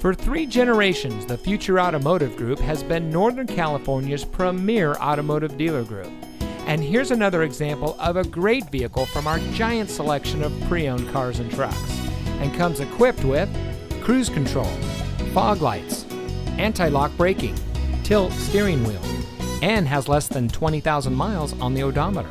For 3 generations, the Future Automotive Group has been Northern California's premier automotive dealer group. And here's another example of a great vehicle from our giant selection of pre-owned cars and trucks. And comes equipped with cruise control, fog lights, anti-lock braking, tilt steering wheel, and has less than 20,000 miles on the odometer.